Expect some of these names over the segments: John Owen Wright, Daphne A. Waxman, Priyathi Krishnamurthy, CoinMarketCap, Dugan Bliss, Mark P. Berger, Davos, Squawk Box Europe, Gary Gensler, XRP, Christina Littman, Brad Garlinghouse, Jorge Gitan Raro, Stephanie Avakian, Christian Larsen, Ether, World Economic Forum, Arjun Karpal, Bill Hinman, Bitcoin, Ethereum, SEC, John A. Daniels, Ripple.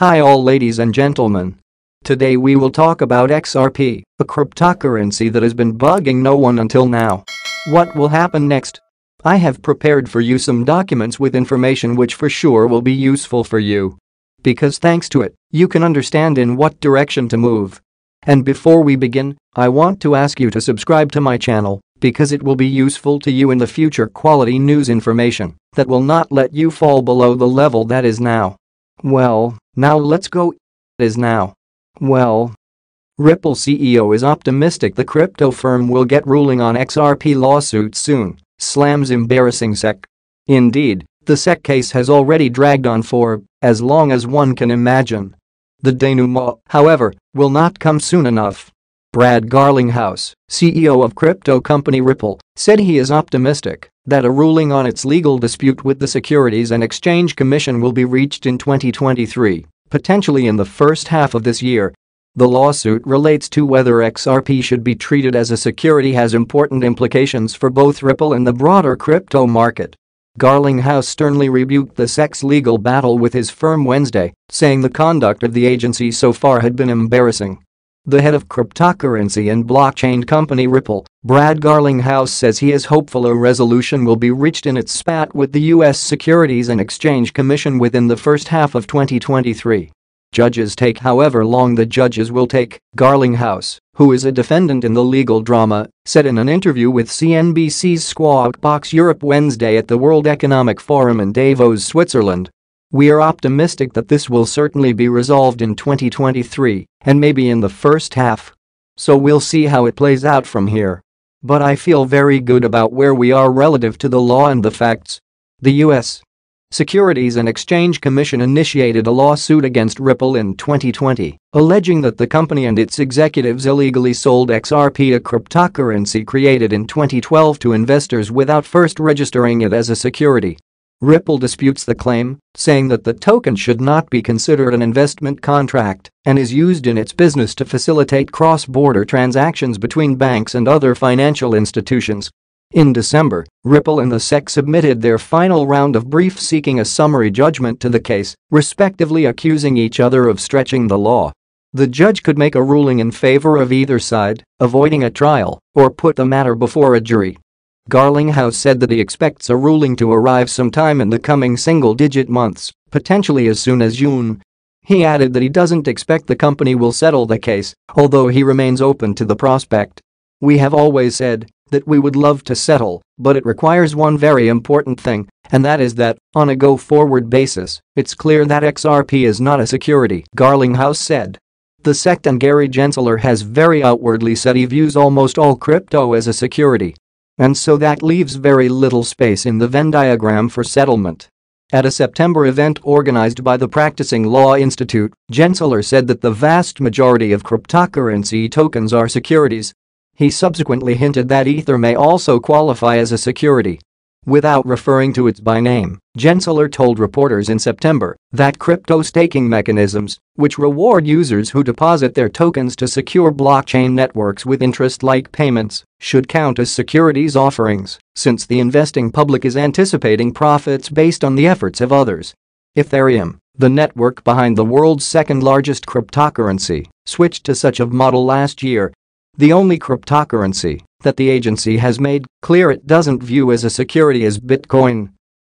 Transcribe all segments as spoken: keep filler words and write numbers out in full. Hi all, ladies and gentlemen. Today we will talk about X R P, a cryptocurrency that has been bugging no one until now. What will happen next? I have prepared for you some documents with information which for sure will be useful for you. Because thanks to it, you can understand in what direction to move. And before we begin, I want to ask you to subscribe to my channel, because it will be useful to you in the future quality news information that will not let you fall below the level that is now. Well, now let's go. It is now. Well, Ripple C E O is optimistic the crypto firm will get ruling on X R P lawsuit soon, slams embarrassing S E C. Indeed, the S E C case has already dragged on for as long as one can imagine. The denouement, however, will not come soon enough. Brad Garlinghouse, C E O of crypto company Ripple, said he is optimistic that a ruling on its legal dispute with the Securities and Exchange Commission will be reached in twenty twenty-three, potentially in the first half of this year. The lawsuit relates to whether X R P should be treated as a security has important implications for both Ripple and the broader crypto market. Garlinghouse sternly rebuked the S E C's legal battle with his firm Wednesday, saying the conduct of the agency so far had been embarrassing. The head of cryptocurrency and blockchain company Ripple, Brad Garlinghouse, says he is hopeful a resolution will be reached in its spat with the U S Securities and Exchange Commission within the first half of twenty twenty-three. Judges take however long the judges will take, Garlinghouse, who is a defendant in the legal drama, said in an interview with C N B C's Squawk Box Europe Wednesday at the World Economic Forum in Davos, Switzerland. We are optimistic that this will certainly be resolved in twenty twenty-three, and maybe in the first half. So we'll see how it plays out from here. But I feel very good about where we are relative to the law and the facts. The U S Securities and Exchange Commission initiated a lawsuit against Ripple in twenty twenty, alleging that the company and its executives illegally sold X R P, a cryptocurrency created in twenty twelve, to investors without first registering it as a security. Ripple disputes the claim, saying that the token should not be considered an investment contract and is used in its business to facilitate cross-border transactions between banks and other financial institutions. In December, Ripple and the S E C submitted their final round of briefs seeking a summary judgment to the case, respectively accusing each other of stretching the law. The judge could make a ruling in favor of either side, avoiding a trial, or put the matter before a jury. Garlinghouse said that he expects a ruling to arrive sometime in the coming single-digit months, potentially as soon as June. He added that he doesn't expect the company will settle the case, although he remains open to the prospect. We have always said that we would love to settle, but it requires one very important thing, and that is that, on a go-forward basis, it's clear that X R P is not a security, Garlinghouse said. The S E C and Gary Gensler has very outwardly said he views almost all crypto as a security. And so that leaves very little space in the Venn diagram for settlement. At a September event organized by the Practicing Law Institute, Gensler said that the vast majority of cryptocurrency tokens are securities. He subsequently hinted that Ether may also qualify as a security. Without referring to it by name, Gensler told reporters in September that crypto staking mechanisms, which reward users who deposit their tokens to secure blockchain networks with interest-like payments, should count as securities offerings, since the investing public is anticipating profits based on the efforts of others. Ethereum, the network behind the world's second-largest cryptocurrency, switched to such a model last year. The only cryptocurrency that the agency has made clear it doesn't view as a security is Bitcoin.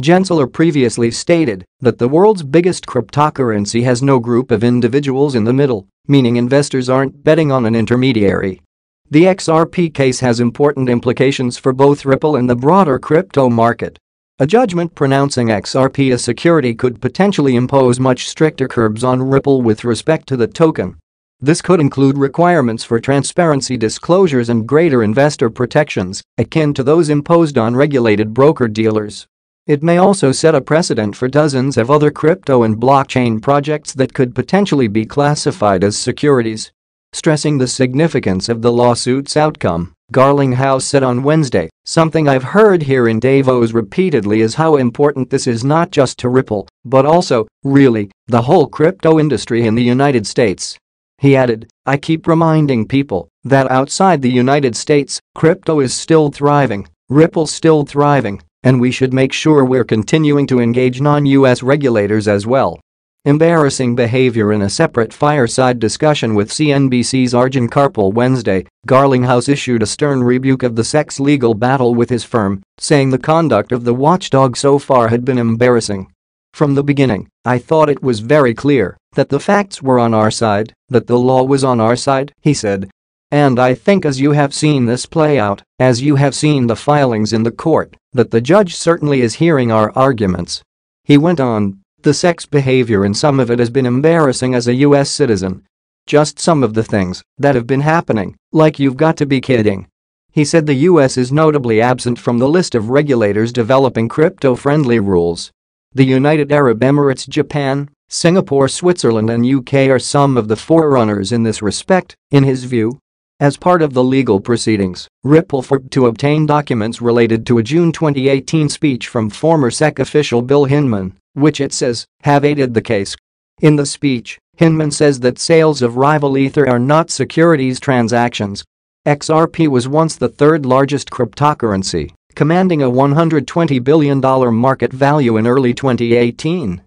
Gensler previously stated that the world's biggest cryptocurrency has no group of individuals in the middle, meaning investors aren't betting on an intermediary. The X R P case has important implications for both Ripple and the broader crypto market. A judgment pronouncing X R P a security could potentially impose much stricter curbs on Ripple with respect to the token. This could include requirements for transparency disclosures and greater investor protections, akin to those imposed on regulated broker-dealers. It may also set a precedent for dozens of other crypto and blockchain projects that could potentially be classified as securities. Stressing the significance of the lawsuit's outcome, Garlinghouse said on Wednesday, "Something I've heard here in Davos repeatedly is how important this is not just to Ripple, but also, really, the whole crypto industry in the United States." He added, "I keep reminding people that outside the United States, crypto is still thriving, Ripple's still thriving, and we should make sure we're continuing to engage non-U S regulators as well." Embarrassing behavior. In a separate fireside discussion with C N B C's Arjun Karpal Wednesday, Garlinghouse issued a stern rebuke of the S E C's legal battle with his firm, saying the conduct of the watchdog so far had been embarrassing. From the beginning, I thought it was very clear that the facts were on our side, that the law was on our side, he said. And I think as you have seen this play out, as you have seen the filings in the court, that the judge certainly is hearing our arguments. He went on, the sex behavior and some of it has been embarrassing as a U S citizen. Just some of the things that have been happening, like you've got to be kidding. He said the U S is notably absent from the list of regulators developing crypto-friendly rules. The United Arab Emirates, Japan, Singapore, Switzerland and U K are some of the forerunners in this respect, in his view. As part of the legal proceedings, Ripple sought to obtain documents related to a June twenty eighteen speech from former S E C official Bill Hinman, which it says have aided the case. In the speech, Hinman says that sales of rival Ether are not securities transactions. X R P was once the third largest cryptocurrency, commanding a one hundred twenty billion dollars market value in early twenty eighteen.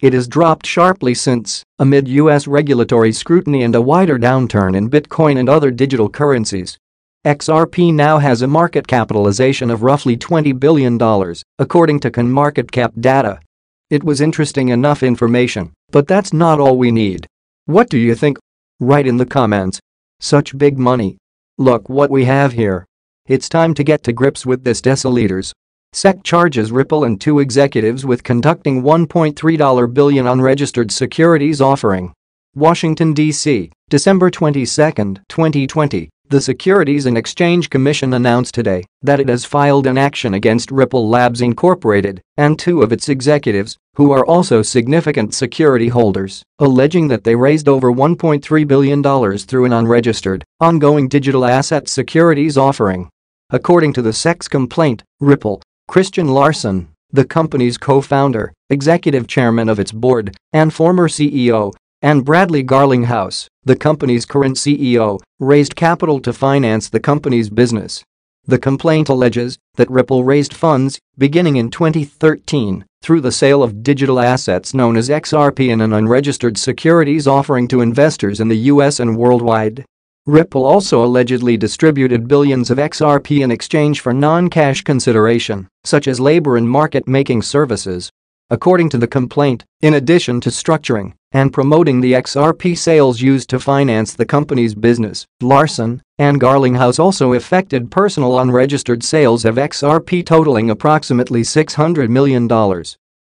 It has dropped sharply since, amid U S regulatory scrutiny and a wider downturn in Bitcoin and other digital currencies. X R P now has a market capitalization of roughly twenty billion dollars, according to CoinMarketCap data. It was interesting enough information, but that's not all we need. What do you think? Write in the comments. Such big money. Look what we have here. It's time to get to grips with this, deciliters. S E C charges Ripple and two executives with conducting one point three billion dollars unregistered securities offering. Washington, D C, December twenty-second, twenty twenty, the Securities and Exchange Commission announced today that it has filed an action against Ripple Labs Incorporated and two of its executives, who are also significant security holders, alleging that they raised over one point three billion dollars through an unregistered, ongoing digital asset securities offering. According to the S E C's complaint, Ripple, Christian Larsen, the company's co-founder, executive chairman of its board, and former C E O, and Brad Garlinghouse, the company's current C E O, raised capital to finance the company's business. The complaint alleges that Ripple raised funds, beginning in twenty thirteen, through the sale of digital assets known as X R P in an unregistered securities offering to investors in the U S and worldwide. Ripple also allegedly distributed billions of X R P in exchange for non-cash consideration, such as labor and market-making services. According to the complaint, in addition to structuring and promoting the X R P sales used to finance the company's business, Larsen and Garlinghouse also effected personal unregistered sales of X R P totaling approximately six hundred million dollars.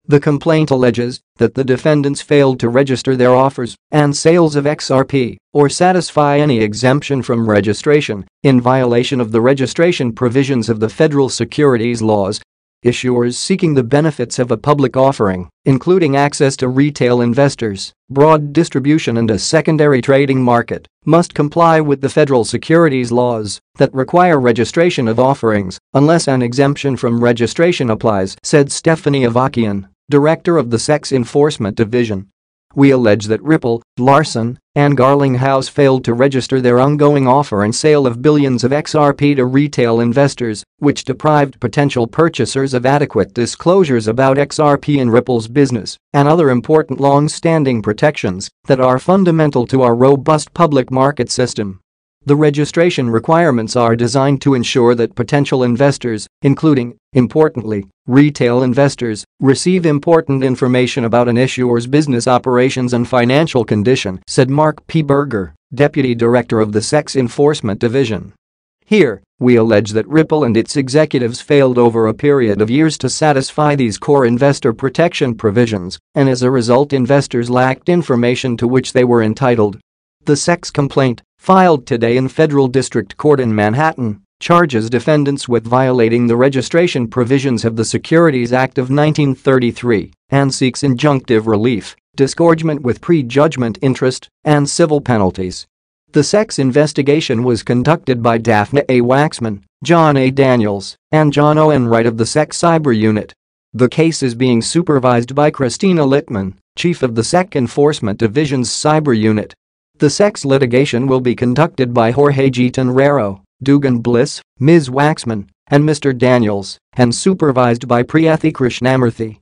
The complaint alleges that the defendants failed to register their offers and sales of X R P or satisfy any exemption from registration in violation of the registration provisions of the federal securities laws. Issuers seeking the benefits of a public offering, including access to retail investors, broad distribution and a secondary trading market, must comply with the federal securities laws that require registration of offerings unless an exemption from registration applies, said Stephanie Avakian, director of the S E C's Enforcement Division. We allege that Ripple, Larsen, and Garlinghouse failed to register their ongoing offer and sale of billions of X R P to retail investors, which deprived potential purchasers of adequate disclosures about X R P and Ripple's business and other important long-standing protections that are fundamental to our robust public market system. The registration requirements are designed to ensure that potential investors, including, importantly, retail investors, receive important information about an issuer's business operations and financial condition, said Mark P. Berger, deputy director of the S E C's Enforcement Division. Here, we allege that Ripple and its executives failed over a period of years to satisfy these core investor protection provisions, and as a result investors lacked information to which they were entitled. The S E C's complaint, filed today in Federal District Court in Manhattan, charges defendants with violating the registration provisions of the Securities Act of nineteen thirty-three and seeks injunctive relief, disgorgement with prejudgment interest, and civil penalties. The S E C's investigation was conducted by Daphne A. Waxman, John A. Daniels, and John Owen Wright of the S E C Cyber Unit. The case is being supervised by Christina Littman, chief of the S E C Enforcement Division's Cyber Unit. The S E C's litigation will be conducted by Jorge Gitan Raro, Dugan Bliss, Miz Waxman, and Mister Daniels, and supervised by Priyathi Krishnamurthy,